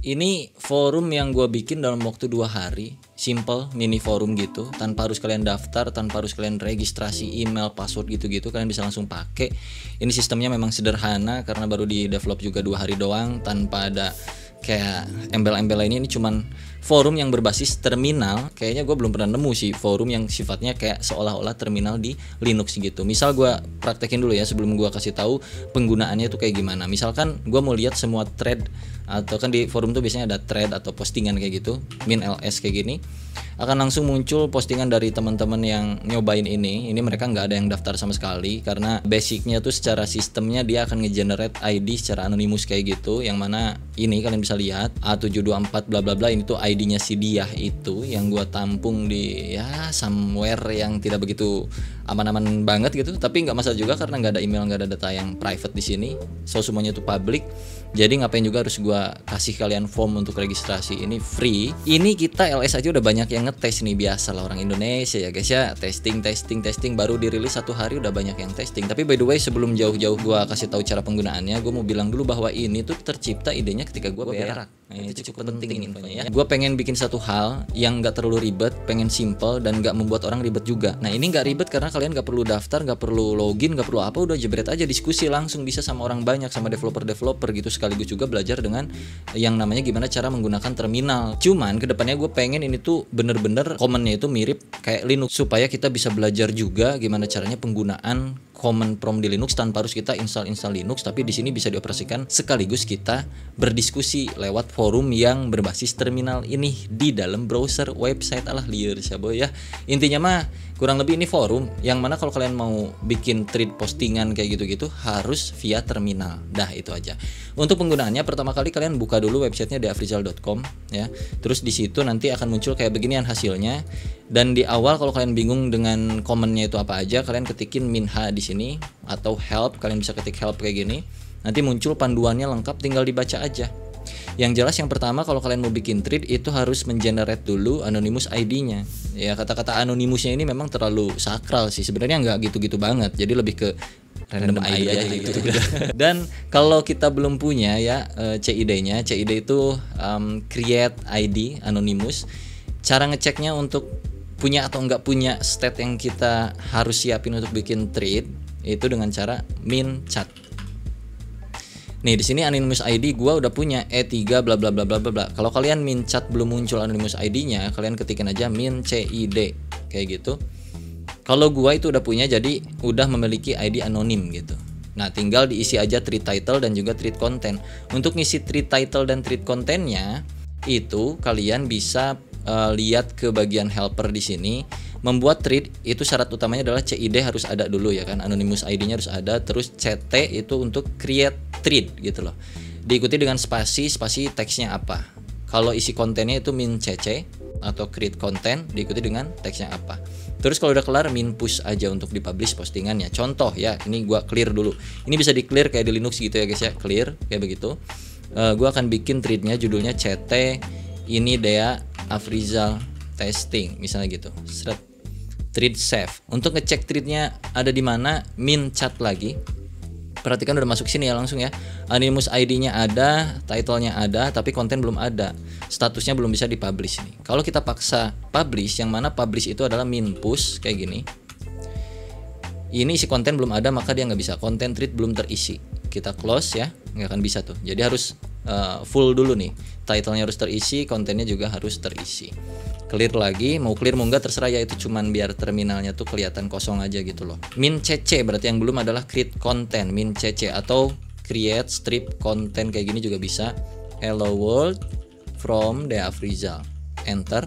Ini forum yang gue bikin dalam waktu 2 hari, simple mini forum gitu, tanpa harus kalian daftar, tanpa harus kalian registrasi email, password gitu-gitu, kalian bisa langsung pakai. Ini sistemnya memang sederhana karena baru di develop juga 2 hari doang, tanpa ada kayak embel-embel lainnya. Ini cuman forum yang berbasis terminal. Kayaknya gue belum pernah nemu sih forum yang sifatnya kayak seolah-olah terminal di Linux gitu. Misal gue praktekin dulu ya sebelum gue kasih tahu penggunaannya itu kayak gimana. Misalkan gue mau lihat semua thread, atau kan di forum tuh biasanya ada thread atau postingan kayak gitu, min ls kayak gini, akan langsung muncul postingan dari teman-teman yang nyobain ini. Ini mereka nggak ada yang daftar sama sekali, karena basicnya tuh secara sistemnya dia akan ngegenerate ID secara anonimus kayak gitu, yang mana ini kalian bisa lihat A724 bla bla bla, ini tuh ID-nya si Dea itu yang gua tampung di ya somewhere yang tidak begitu aman-aman banget gitu, tapi nggak masalah juga karena nggak ada email, nggak ada data yang private di sini, so semuanya tuh public. Jadi ngapain juga harus gua kasih kalian form untuk registrasi, ini free. Ini kita LS aja udah banyak yang ngetes nih, biasa lah orang Indonesia ya guys ya, testing baru dirilis 1 hari udah banyak yang testing. Tapi by the way, sebelum jauh-jauh gua kasih tahu cara penggunaannya, gua mau bilang dulu bahwa ini tuh tercipta idenya ketika gua berak. Nah, itu cukup penting infonya ya. Gua pengen bikin satu hal yang nggak terlalu ribet, pengen simple dan nggak membuat orang ribet juga. Nah ini nggak ribet karena kalian nggak perlu daftar, nggak perlu login, nggak perlu apa, udah jebret aja, diskusi langsung bisa sama orang banyak, sama developer gitu. Sekaligus juga belajar dengan yang namanya gimana cara menggunakan terminal. Cuman kedepannya gue pengen ini tuh bener-bener commonnya itu mirip kayak Linux, supaya kita bisa belajar juga gimana caranya penggunaan command prompt di Linux tanpa harus kita install Linux. Tapi di sini bisa dioperasikan sekaligus kita berdiskusi lewat forum yang berbasis terminal ini di dalam browser website alah liar sabo ya. Intinya mah kurang lebih ini forum yang mana kalau kalian mau bikin thread postingan kayak gitu-gitu harus via terminal. Dah itu aja. Untuk penggunaannya, pertama kali kalian buka dulu websitenya draw.deaafrizal.com ya. Terus di situ nanti akan muncul kayak beginian hasilnya. Dan di awal kalau kalian bingung dengan komennya itu apa aja, kalian ketikin minha di sini atau help, kalian bisa ketik help kayak gini. Nanti muncul panduannya lengkap, tinggal dibaca aja. Yang jelas yang pertama kalau kalian mau bikin thread itu harus mengenerate dulu anonymous ID-nya. Ya kata-kata anonymousnya ini memang terlalu sakral sih. Sebenarnya nggak gitu-gitu banget. Jadi lebih ke random ID aja gitu. Dan kalau kita belum punya ya CID-nya, CID itu create ID anonymous. Cara ngeceknya untuk punya atau nggak punya state yang kita harus siapin untuk bikin thread itu dengan cara min chat. Nih di sini anonymous ID gua udah punya E3 bla bla bla bla bla. Kalau kalian min chat belum muncul anonymous ID-nya, kalian ketikin aja min CID kayak gitu. Kalau gua itu udah punya, jadi udah memiliki ID anonim gitu. Nah tinggal diisi aja thread title dan juga thread content. Untuk ngisi thread title dan thread contentnya itu kalian bisa lihat ke bagian helper di sini. Membuat thread itu syarat utamanya adalah CID harus ada dulu ya kan, anonymous ID-nya harus ada, terus CT itu untuk create thread gitu loh. Diikuti dengan spasi teksnya apa. Kalau isi kontennya itu min CC atau create content diikuti dengan teksnya apa. Terus kalau udah kelar min push aja untuk dipublish postingannya. Contoh ya, ini gua clear dulu. Ini bisa di clear kayak di Linux gitu ya guys ya, clear kayak begitu. Gua akan bikin threadnya judulnya CT ini Dea Afrizal testing misalnya gitu. Seret. Thread save. Untuk ngecek threadnya ada di mana, min chat lagi. Perhatikan udah masuk sini ya langsung ya. Anonymous ID-nya ada, title-nya ada, tapi konten belum ada. Statusnya belum bisa dipublish nih. Kalau kita paksa publish, yang mana publish itu adalah min push kayak gini. Ini isi konten belum ada, maka dia nggak bisa. Konten thread belum terisi. Kita close ya, nggak akan bisa tuh. Jadi harus full dulu nih. Title-nya harus terisi, kontennya juga harus terisi. Clear lagi, mau clear mau enggak terserah ya, itu cuman biar terminalnya tuh kelihatan kosong aja gitu loh. Min cc berarti yang belum adalah create content, min cc atau create strip content kayak gini juga bisa. Hello world from Dea Afrizal. Enter.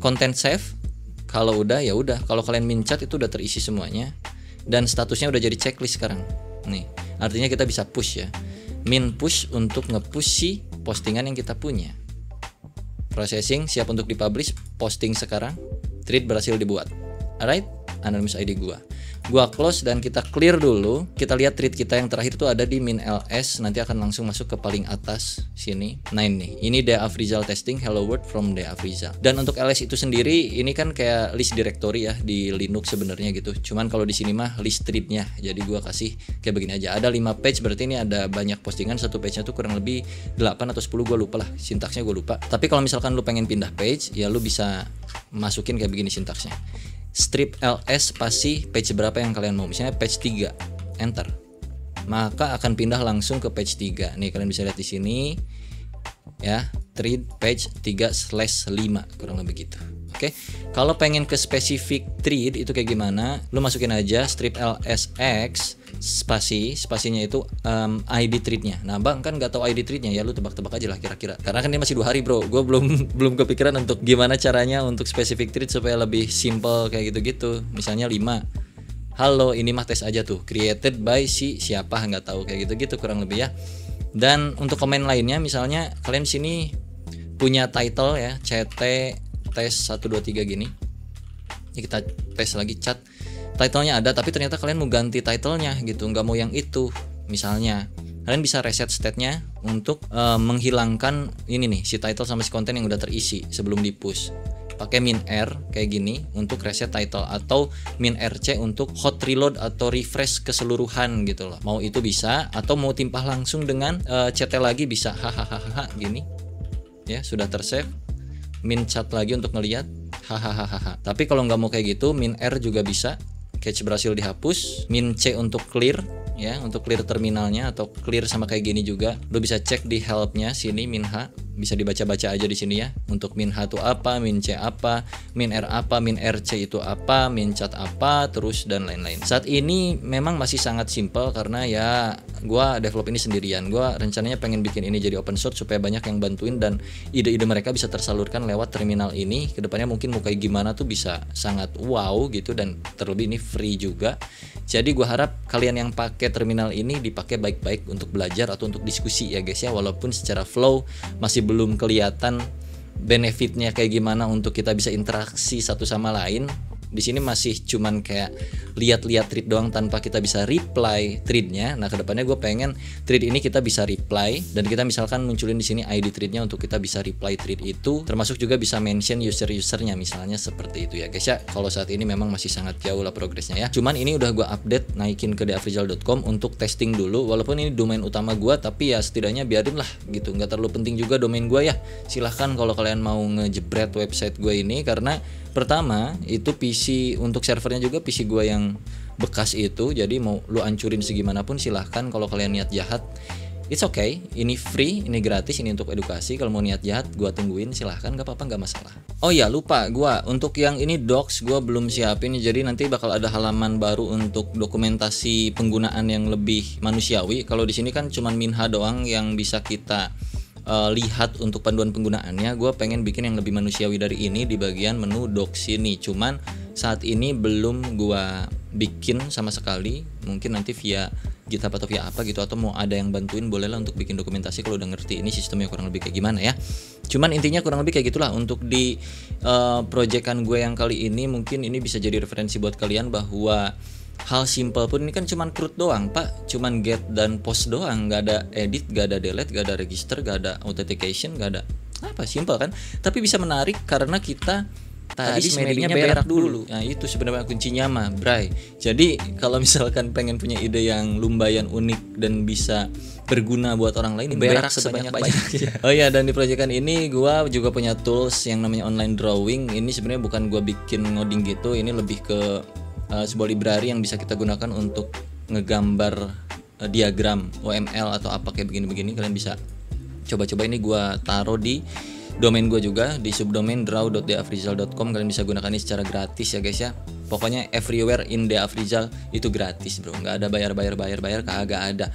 Content save. Kalau udah ya udah. Kalau kalian min chat itu udah terisi semuanya dan statusnya udah jadi checklist sekarang. Nih, artinya kita bisa push ya. Min push untuk nge-push si postingan yang kita punya. Processing siap untuk dipublish, posting sekarang, thread berhasil dibuat. Alright, anonymous ID gua. Gua close dan kita clear dulu. Kita lihat trade kita yang terakhir tuh ada di min LS, nanti akan langsung masuk ke paling atas sini. Nah ini Dea Afrizal testing hello world from Dea Afrizal. Dan untuk LS itu sendiri ini kan kayak list directory ya di Linux sebenarnya gitu. Cuman kalau di sini mah list threadnya. Jadi gua kasih kayak begini aja. Ada 5 page, berarti ini ada banyak postingan, satu page-nya tuh kurang lebih 8 atau 10, gua lupa lah. Sintaksnya gua lupa. Tapi kalau misalkan lu pengen pindah page, ya lu bisa masukin kayak begini sintaksnya. Strip ls pasti page berapa yang kalian mau, misalnya page 3, enter, maka akan pindah langsung ke page 3. Nih kalian bisa lihat di sini ya, thread page 3/5 kurang lebih gitu. Oke, kalau pengen ke specific thread itu kayak gimana, lu masukin aja strip lsx spasinya itu ID threadnya. Nah bang kan nggak tahu ID threadnya, ya lu tebak-tebak aja lah kira-kira. Karena kan ini masih 2 hari bro, gue belum kepikiran untuk gimana caranya untuk specific thread supaya lebih simple kayak gitu-gitu. Misalnya 5, halo ini mah tes aja tuh, created by si siapa nggak tahu kayak gitu-gitu kurang lebih ya. Dan untuk komen lainnya misalnya kalian sini punya title ya, ct tes 123 gini. Ini kita tes lagi chat. Titlenya ada tapi ternyata kalian mau ganti titlenya gitu, nggak mau yang itu. Misalnya kalian bisa reset state-nya untuk menghilangkan ini nih, si title sama si konten yang udah terisi sebelum di-push. Pakai min R kayak gini untuk reset title, atau min RC untuk hot reload atau refresh keseluruhan gitu loh. Mau itu bisa, atau mau timpah langsung dengan CT lagi bisa, hahaha gini ya, sudah tersave. Min chat lagi untuk ngelihat, hahaha. Tapi kalau nggak mau kayak gitu, min R juga bisa. Cache berhasil dihapus, min C untuk clear ya, untuk clear terminalnya atau clear sama kayak gini juga. Lu bisa cek di helpnya sini, min H bisa dibaca-baca aja di sini ya. Untuk min H itu apa, min C apa, min R C itu apa, min cat apa, terus dan lain-lain. Saat ini memang masih sangat simple karena ya gua develop ini sendirian. Gua rencananya pengen bikin ini jadi open source supaya banyak yang bantuin dan ide-ide mereka bisa tersalurkan lewat terminal ini. Kedepannya mungkin mau kayak gimana tuh bisa sangat wow gitu, dan terlebih ini free juga. Jadi gua harap kalian yang pakai terminal ini dipakai baik-baik untuk belajar atau untuk diskusi ya guys ya, walaupun secara flow masih belum kelihatan benefitnya kayak gimana untuk kita bisa interaksi satu sama lain. Di sini masih cuman kayak lihat-lihat thread doang tanpa kita bisa reply threadnya. Nah kedepannya gue pengen thread ini kita bisa reply, dan kita misalkan munculin di sini ID threadnya untuk kita bisa reply thread itu, termasuk juga bisa mention user-usernya misalnya seperti itu ya guys ya. Kalau saat ini memang masih sangat jauh lah progresnya ya. Cuman ini udah gue update naikin ke deaafrizal.com untuk testing dulu. Walaupun ini domain utama gue, tapi ya setidaknya biarin lah gitu. Nggak terlalu penting juga domain gue ya. Silahkan kalau kalian mau ngejebret website gue ini, karena pertama itu PC untuk servernya juga PC gua yang bekas itu, jadi mau lu ancurin segimanapun silahkan. Kalau kalian niat jahat it's okay, ini free, ini gratis, ini untuk edukasi. Kalau mau niat jahat gua tungguin silahkan, gak apa-apa, gak masalah. Oh ya lupa, gua untuk yang ini docs gua belum siapin, jadi nanti bakal ada halaman baru untuk dokumentasi penggunaan yang lebih manusiawi. Kalau di sini kan cuman minha doang yang bisa kita lihat untuk panduan penggunaannya. Gue pengen bikin yang lebih manusiawi dari ini di bagian menu docs ini. Cuman saat ini belum gue bikin sama sekali. Mungkin nanti via GitHub atau via apa gitu, atau mau ada yang bantuin bolehlah untuk bikin dokumentasi kalau udah ngerti ini sistemnya kurang lebih kayak gimana ya. Cuman intinya kurang lebih kayak gitulah untuk di proyekan gue yang kali ini. Mungkin ini bisa jadi referensi buat kalian bahwa hal simple pun ini kan cuman CRUD doang pak, cuman get dan post doang, nggak ada edit, nggak ada delete, nggak ada register, nggak ada authentication, nggak ada apa, simple kan. Tapi bisa menarik karena kita tadi semedinya berak dulu. Nah itu sebenarnya kuncinya mah bray. Jadi kalau misalkan pengen punya ide yang lumayan unik dan bisa berguna buat orang lain, berak sebanyak-banyaknya. Oh iya, dan di proyekan ini gua juga punya tools yang namanya online drawing. Ini sebenarnya bukan gua bikin ngoding gitu, ini lebih ke sebuah library yang bisa kita gunakan untuk ngegambar diagram UML atau apa kayak begini-begini. Kalian bisa coba-coba, ini gua taruh di domain gua juga, di subdomain draw.deaafrizal.com. Kalian bisa gunakan ini secara gratis ya guys ya. Pokoknya everywhere in Dea Afrizal itu gratis bro, nggak ada bayar kagak ada.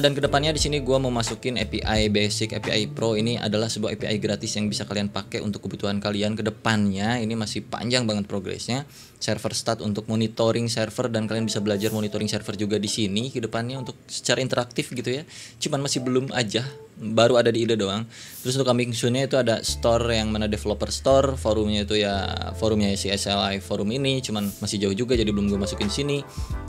Dan kedepannya di sini gue mau masukin API Basic, API Pro. Ini adalah sebuah API gratis yang bisa kalian pakai untuk kebutuhan kalian kedepannya. Ini masih panjang banget progresnya. Server stat untuk monitoring server, dan kalian bisa belajar monitoring server juga di sini kedepannya untuk secara interaktif gitu ya. Cuman masih belum aja baru ada di ide doang. Terus untuk coming soon-nya itu ada store yang mana developer store, forumnya itu ya forumnya si SLI forum ini, cuman masih jauh juga jadi belum gue masukin sini,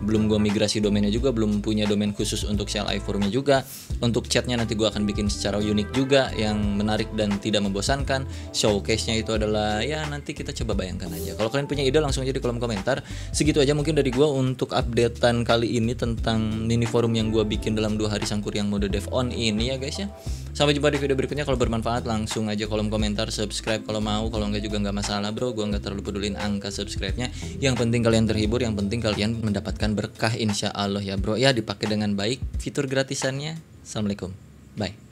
belum gue migrasi domainnya juga, belum punya domain khusus untuk SLI forumnya juga. Untuk chatnya nanti gue akan bikin secara unik juga yang menarik dan tidak membosankan. Showcase-nya itu adalah ya nanti kita coba bayangkan aja. Kalau kalian punya ide langsung aja di kolom komentar. Segitu aja mungkin dari gue untuk updatean kali ini tentang mini forum yang gue bikin dalam 2 hari sangkur yang mode dev on ini ya guys ya. Sampai jumpa di video berikutnya. Kalau bermanfaat langsung aja kolom komentar, subscribe kalau mau, kalau enggak juga enggak masalah bro, gua enggak terlalu pedulin angka subscribe-nya. Yang penting kalian terhibur, yang penting kalian mendapatkan berkah insya Allah ya bro ya, dipakai dengan baik fitur gratisannya. Assalamualaikum, bye.